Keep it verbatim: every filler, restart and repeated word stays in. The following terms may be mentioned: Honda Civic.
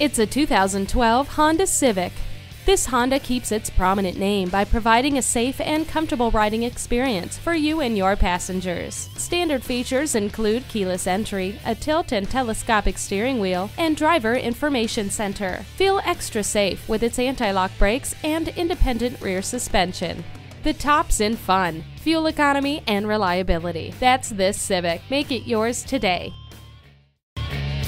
It's a two thousand twelve Honda Civic. This Honda keeps its prominent name by providing a safe and comfortable riding experience for you and your passengers. Standard features include keyless entry, a tilt and telescopic steering wheel, and driver information center. Feel extra safe with its anti-lock brakes and independent rear suspension. The top's in fun, fuel economy, and reliability. That's this Civic. Make it yours today.